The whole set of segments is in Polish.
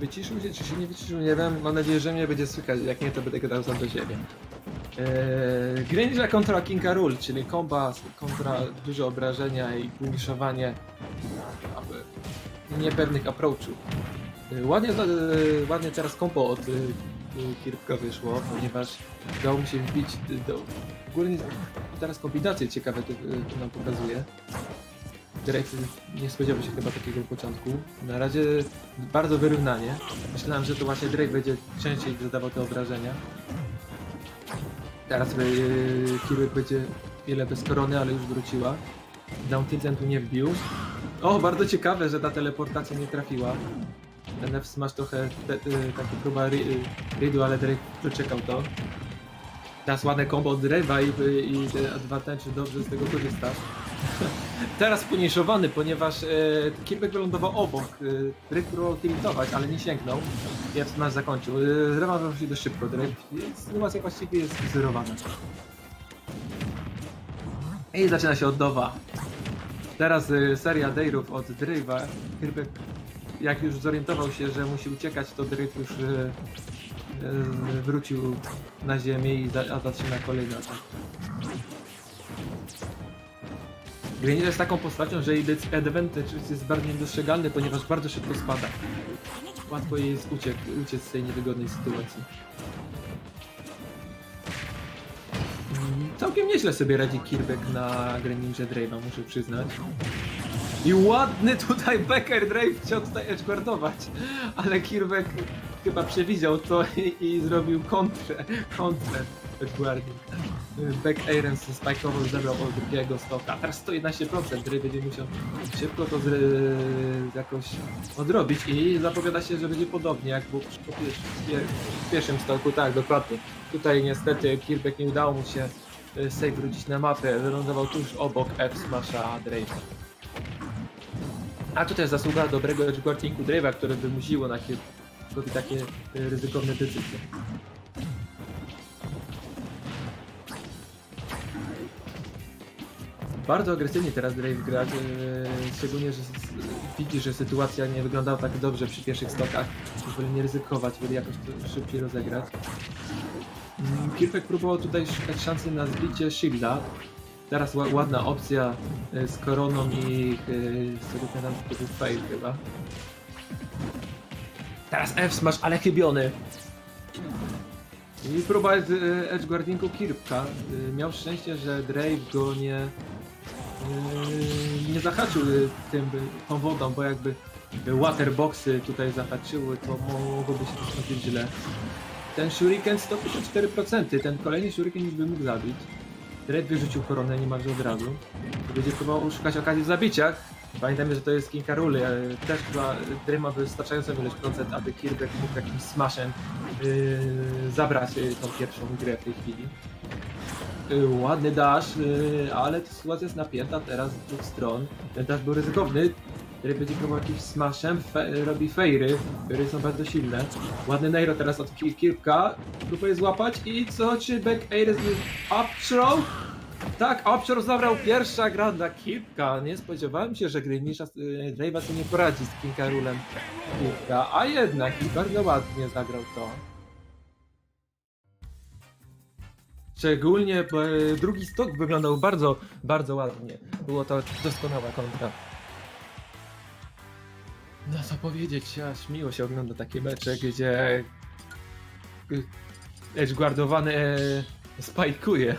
Wyciszył się czy się nie wyciszył, nie wiem. Mam nadzieję, że mnie będzie słychać. Jak nie, to będę gadał sam do siebie. Greninja kontra King K. Rool, czyli komba kontra duże obrażenia i puniszowanie niepewnych approachów. Ładnie teraz kombo od Kirby'ego wyszło, ponieważ udało mu się wbić do górnej. Teraz kombinacje ciekawe to nam pokazuje. Drayv nie spodziewał się chyba takiego początku. Na razie bardzo wyrównanie. Myślałem, że to właśnie Drayv będzie częściej zadawał te obrażenia. Teraz Kirby będzie wiele bez korony, ale już wróciła. Down tu nie wbił. O, bardzo ciekawe, że ta teleportacja nie trafiła. NF masz trochę taka próba ridu, ale Drayv przeczekał to. Teraz ładne combo od Drayva i advantage dobrze z tego korzysta. Teraz poniszowany, ponieważ Kirby wylądował obok. Drayv próbował tiltować, ale nie sięgnął. Ja to nas zakończył. Rewanż się dość szybko. Sytuacja właściwie jest wzorowana. I zaczyna się od nowa. Teraz seria Dayrów od Drayva. Kirby, jak już zorientował się, że musi uciekać, to Drayv już wrócił na ziemię i zaczyna kolejny atak. Greninja jest taką postacią, że jej advantage jest bardziej niedostrzegalny, ponieważ bardzo szybko spada. Łatwo jej jest uciec z tej niewygodnej sytuacji. Całkiem nieźle sobie radzi Kirby na Greninja Drayva, muszę przyznać. I ładny tutaj Becker Drayv chciał tutaj edgeguardować, ale Kirby chyba przewidział to i zrobił kontrę edgeguarding. Back Airem spike'ował i zabrał od drugiego stoka. Teraz 111%, Drayv będzie musiał szybko to jakoś odrobić i zapowiada się, że będzie podobnie jak był w pierwszym stoku. Tak, dokładnie. Tutaj niestety Kirby nie udało mu się save wrócić na mapę, wylądował tuż obok F-smasha Drayva. A tutaj zasługa dobrego edgeguardingu Drayva, które wymusiło na Kirby takie ryzykowne decyzje. Bardzo agresywnie teraz Drayv gra, szczególnie, że widzi, że sytuacja nie wyglądała tak dobrze przy pierwszych stokach. Wolę nie ryzykować, wolę jakoś szybciej rozegrać. Kirby próbował tutaj szukać szansy na zbicie shielda. Teraz ładna opcja z koroną i to był fail chyba. Teraz F-smash, ale chybiony! I próba edgeguardingu Kirby'ka. Miał szczęście, że Drayv go nie zahaczył tą wodą, bo jakby waterboxy tutaj zahaczyły, to mogłoby się to skończyć źle. Ten shuriken 154%, ten kolejny shuriken już by mógł zabić. Drayv wyrzucił koronę niemalże od razu. Będzie próbował szukać okazji w zabiciach. Pamiętajmy, że to jest King K. Rool, ale też chyba Drayv ma wystarczająco wiele procent, aby Kirby mógł jakimś smashem zabrać tą pierwszą grę w tej chwili. Ładny dash, ale sytuacja jest napięta teraz z dwóch stron. Ten dash był ryzykowny. Drayv będzie próbował jakimś smashem, robi fejry, które są bardzo silne. Ładny nairo teraz od Kirby'ka, próbuje złapać i co, czy back air z up throw? Tak, upshore zabrał pierwsza gra dla Kirby'ka. Nie spodziewałem się, że Greninja Drayva sobie nie poradzi z King K. Roolem Kirby'ka, a jednak bardzo ładnie zagrał to. Szczególnie drugi stok wyglądał bardzo, bardzo ładnie. Było to doskonała kontra. No co powiedzieć, aż miło się ogląda takie mecze, gdzie edgeguardowany spajkuje.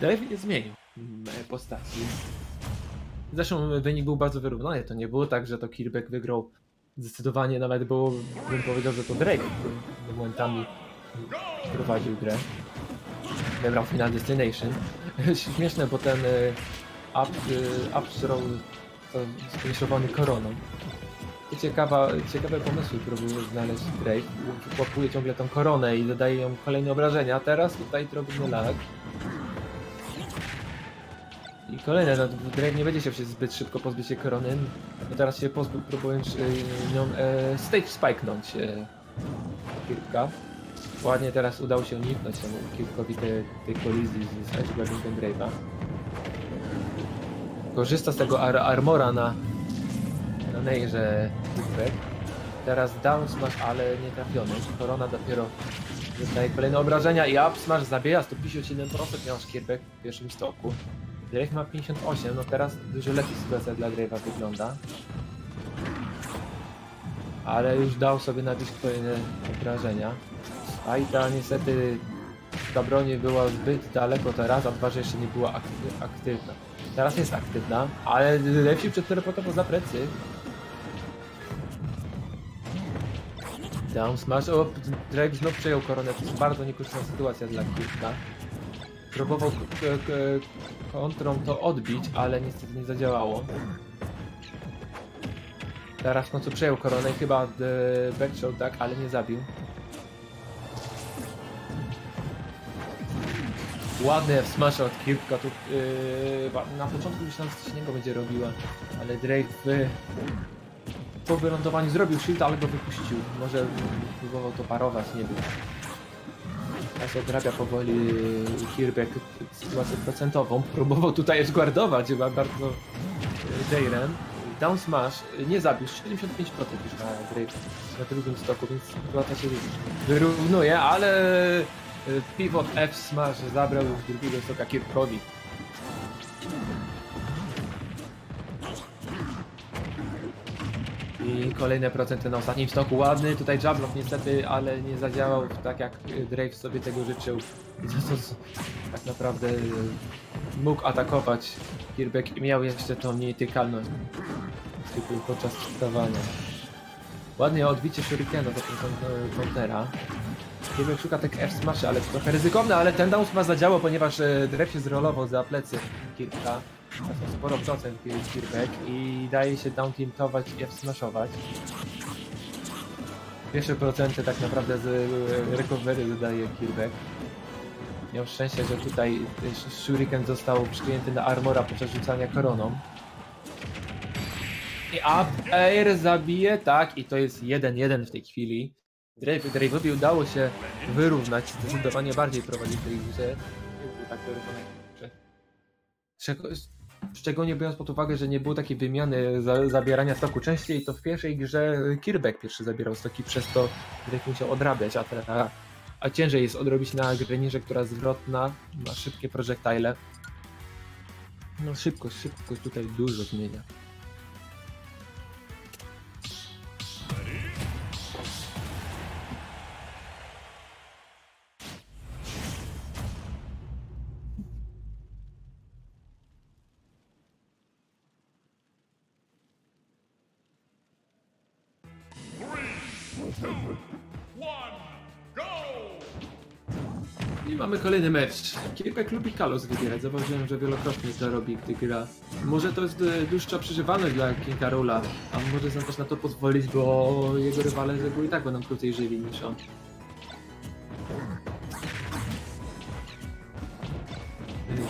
Drayv nie zmienił postaci. Zresztą wynik był bardzo wyrównany. To nie było tak, że to Kirby wygrał zdecydowanie, nawet było, bym powiedział, że to Drayv momentami prowadził grę. Wybrał Final Destination. Śmieszne, bo ten upstroll to sfinishowany koroną. Ciekawe pomysły próbuje znaleźć Drayv. Łapuje ciągle tą koronę i dodaje ją kolejne obrażenia. Teraz tutaj drobny lag. I kolejne, no, Drayv nie będzie chciał się zbyt szybko pozbyć się korony. Bo teraz się próbuje nią stage spike'nąć. Kirka. Ładnie teraz udało się uniknąć temu Kirkowi tej kolizji z Edgeguardem Drayva. Korzysta z tego armora na Neirze Kirk. Teraz down smash, ale nie trafiony. Korona dopiero dostaje kolejne obrażenia i up smash zabija 157%, miał Kirby w pierwszym stoku. Drayv ma 58, no teraz dużo lepiej sytuacja dla Drayva wygląda. Ale już dał sobie nabić kolejne obrażenia. A i ta niestety ta broń była zbyt daleko teraz, a dwa, że jeszcze nie była aktywna. Teraz jest aktywna, ale lepsi przed teleportował za plecy. Down smash, o, Drayv znów przejął koronę, to jest bardzo niekorzystna sytuacja dla Kirka. Próbował kontrą to odbić, ale niestety nie zadziałało. Teraz w końcu przejął koronę i chyba backshot, tak, ale nie zabił. Ładne smash od Kirka, tu na początku myślałem, że coś innego będzie robiła, ale Drayv po wylądowaniu zrobił shield, ale go wypuścił. Może próbował to parować, nie wiem. Teraz odrabia powoli Kirby sytuację procentową. Próbował tutaj edgeguardować chyba bardzo Jairen. Down smash nie zabił, 75% już na Drayv na drugim stoku, więc sytuacja się wyrównuje, ale pivot F smash zabrał już drugiego stoka Kirkowi. I kolejne procenty na ostatnim stoku. Ładny tutaj jablon niestety, ale nie zadziałał tak jak Drayv sobie tego życzył. I to tak naprawdę mógł atakować Kirby, miał jeszcze tą nietykalność podczas przystawania. Ładnie odbicie shurikena do kontera. Kirby szuka tych F-smaszy, ale to trochę ryzykowne, ale ten down smash zadziałał, ponieważ Drayv się zrolował za plecy Kirka. To sporo procent Kirby i daje się downtiltować i F-smashować. Pierwsze procenty tak naprawdę z recovery dodaje Kirby. Miał szczęście, że tutaj shuriken został przyjęty na armora podczas rzucania koroną. I up air zabije, tak, i to jest 1-1 w tej chwili. Drayvowi udało się wyrównać, zdecydowanie bardziej prowadzić w tej grze. Szczególnie biorąc pod uwagę, że nie było takiej wymiany zabierania stoku częściej, to w pierwszej grze Kirby pierwszy zabierał stoki, przez to Drayv musiał odrabiać, a teraz ciężej jest odrobić na Greninja, która jest zwrotna, ma szybkie projektile. No szybko tutaj dużo zmienia. Mamy kolejny mecz. Kirby lubi Kalos wybierać. Zauważyłem, że wielokrotnie to robi, gdy gra. Może to jest dłuższa przeżywalność dla King K. Roola, a może sam też na to pozwolić, bo jego rywale z reguły i tak będą krócej żyli niż on.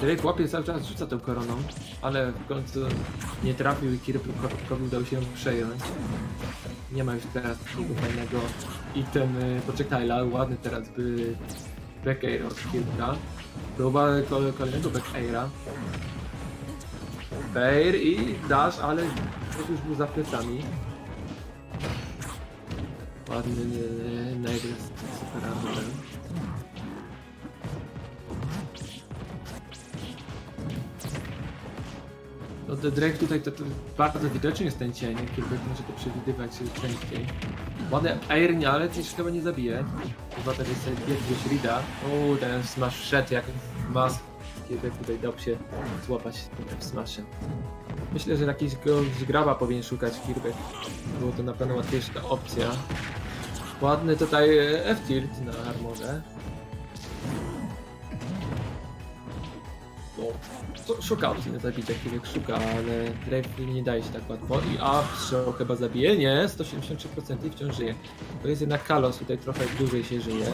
Drayv łapie cały czas, rzuca tą koroną, ale w końcu nie trafił i Kirby udało się ją przejąć. Nie ma już teraz takiego fajnego item projectile'a. Ładny teraz by back air od Kirka. Próba kolejnego back aira. Air i dash, ale to już był za plecami. Ładny Neidr z super armorem. No to Drayv tutaj to bardzo widoczny jest ten cień. Kirby może to przewidywać częściej. Ładne air, nie, ale też chyba nie zabije. Chyba tak jest biegł Rida. O, ten smash wszedł jak mas. Kirby tutaj dał się złapać w smashie. Myślę, że jakiś graba powinien szukać Kirby. Było to na pewno łatwiejsza opcja. Ładny tutaj F-tilt na armorze. O, szuka opcji na zabicie, Kirby szuka, ale Drayv nie daje się tak łatwo. I upshow chyba zabije, nie, 173% i wciąż żyje. To jest jednak Kalos, tutaj trochę dłużej się żyje.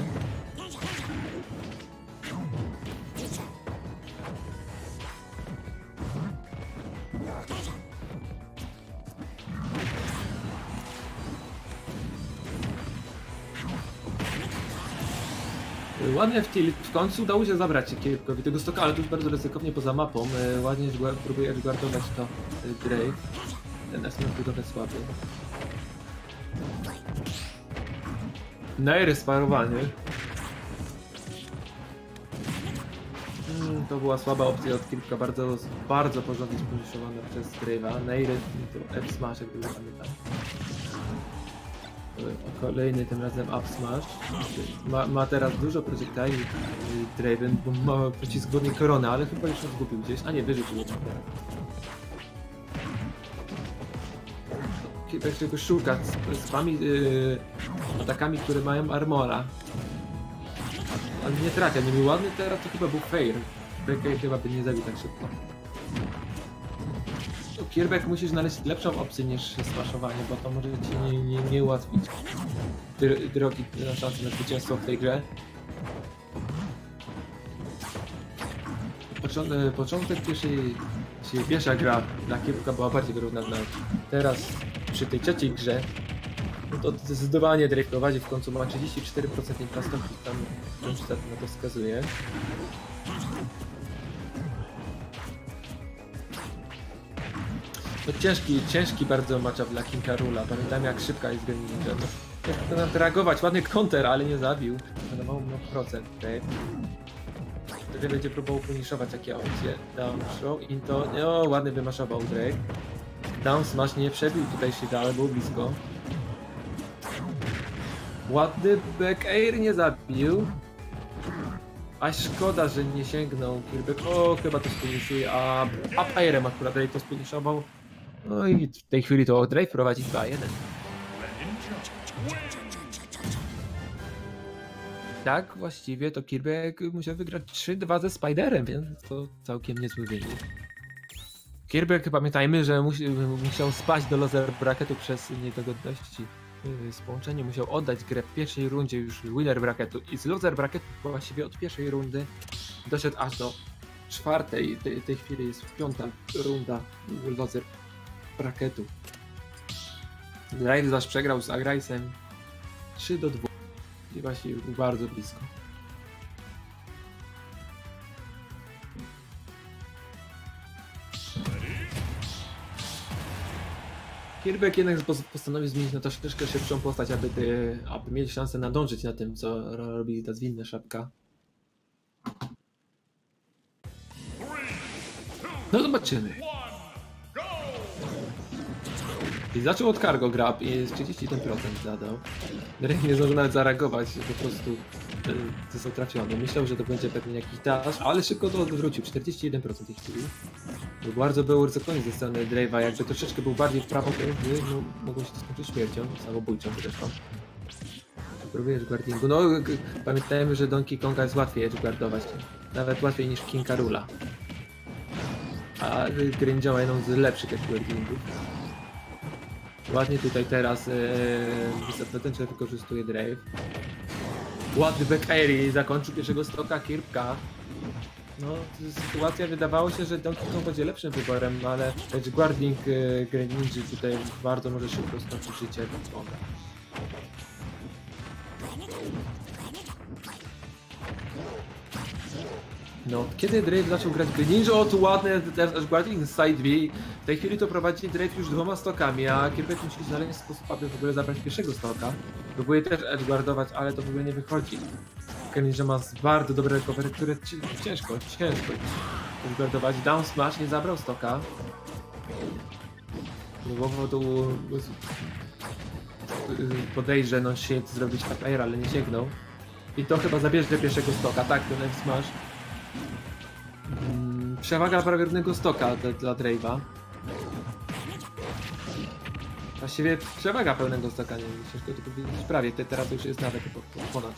Ładnie w tilt, w końcu udało się zabrać Kirby'owi tego stoka, ale to już bardzo ryzykownie poza mapą. Ładnie próbuje guardować to Drayv. Ten esmont był trochę słaby. Nairy sparowanie. To była słaba opcja od Kirby'ka, bardzo porządnie spuniszowana przez Drayv'a. Nairy to F-Smash, jak dobrze pamiętam. Kolejny, tym razem up smash. Ma teraz dużo projektajów Draven, bo ma przycisk głodnie korona, ale chyba już zgubił gdzieś, a nie, wyrzucił. Kirby tylko szuka z atakami, które mają armora. Ale nie trafia, nie był ładny, teraz to chyba był fair. Kirby chyba by nie zabił tak szybko. Kirby, musisz znaleźć lepszą opcję niż smashowanie, bo to może ci nie ułatwić drogi na szansę na zwycięstwo w tej grze. Początek pierwsza gra dla Kirby'ka była bardziej wyrównana. Teraz przy tej trzeciej grze to zdecydowanie Drayv prowadzi, w końcu ma 34% nastąpi, tam na to wskazuje. To ciężki bardzo matchup dla King K. Roola. Pamiętam, jak szybka jest Greninja. To nam reagować, ładny counter, ale nie zabił. Na mały procent. Który będzie próbował puniszować takie opcje. Down show, into. O, ładny wymaszował Drake. Down smash nie przebił tutaj się, ale było blisko. Ładny back air nie zabił. A szkoda, że nie sięgnął Kirby. O, chyba to spuniszuje, a up airem akurat Drake to spuniszował. No i w tej chwili to Drayv prowadzi 2-1. Tak, właściwie to Kirby musiał wygrać 3-2 ze Spiderem, więc to całkiem niezły wynik. Kirby, pamiętajmy, że musiał spaść do loser bracketu przez niedogodności z połączeniem. Musiał oddać grę w pierwszej rundzie już winner bracketu i z loser bracketu właściwie od pierwszej rundy doszedł aż do czwartej. W tej chwili jest 5. runda loser bracketu. Drayv zaś przegrał z Agrajsem 3-2 i właśnie bardzo blisko. Kirby jednak postanowił zmienić na troszeczkę szybszą postać, aby mieć szansę nadążyć na tym, co robi ta zwinna szapka. No zobaczymy. I zaczął od cargo grab i 31% zadał. Drayv nie zdążył nawet zareagować, po prostu został trafiony. Myślał, że to będzie pewnie jakiś dash, ale szybko to odwrócił, 41% tej chwili. To bardzo było ryzykownie ze strony Drayva, jakby troszeczkę był bardziej w prawą, no, mogło się to skończyć śmiercią, samobójczą zresztą. Próbuję edgeguardingu, no pamiętajmy, że Donkey Konga jest łatwiej edgeguardować, nawet łatwiej niż King K. Roola. A Greninja ma jedną z lepszych edgeguardingów. Ładnie tutaj teraz zapewne wykorzystuje Drayv. Ładny back air zakończył pierwszego stoka Kirby'ka. No, sytuacja wydawało się, że Donkey Kong będzie lepszym wyborem, ale edgeguarding Greninja tutaj bardzo może szybko skończyć życie Donkey Konga. No, kiedy Drayv zaczął grać Greninja, o tu ładne też edgeguarding z side B. W tej chwili to prowadzi Drayv już 2 stokami, a Kirby musi znaleźć sposób, aby w ogóle zabrać pierwszego stoka. Próbuje też edgeguardować, ale to w ogóle nie wychodzi. Greninja ma bardzo dobre recovery, które ciężko edgeguardować. Down smash nie zabrał stoka. Próbował tu podejrze, no się zrobić up air, ale nie sięgnął. I to chyba zabierze pierwszego stoka, tak, ten F smash. Przewaga prawiernego stoka dla Drayva. Właściwie przewaga pełnego stoka, nie wiem, ciężko to powiedzieć, prawie, teraz już jest nawet ponad.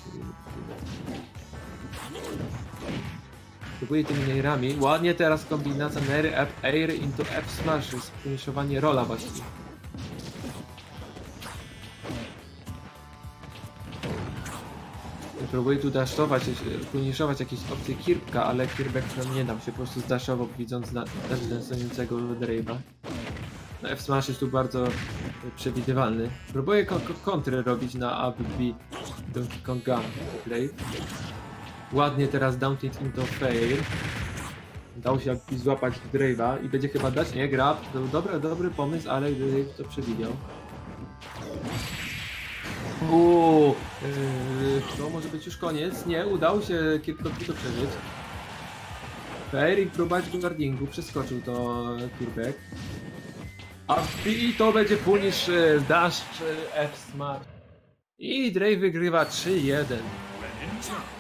Próbuję tymi nairami, ładnie teraz kombinacja nair air into F smash, spuniszowanie rola właściwie. Próbuję tu dashować, puniszować jakieś opcje Kirby'ka, ale Kirby nam nie dał się, po prostu zdashował, widząc nasądzącego Drayva. No F-Smash jest tu bardzo przewidywalny. Próbuję kontry robić na ABB Donkey Konga Drayv. Ładnie teraz downtilt into fail. Dał się złapać Drayva i będzie chyba dać, nie, grab. To był dobry pomysł, ale Drayv to przewidział. To może być już koniec. Nie, udało się Kirby to przeżyć. Fair i próba guardingu, przeskoczył to Kirby. A i to będzie punish dash F-Smart. I Drayv wygrywa 3-1.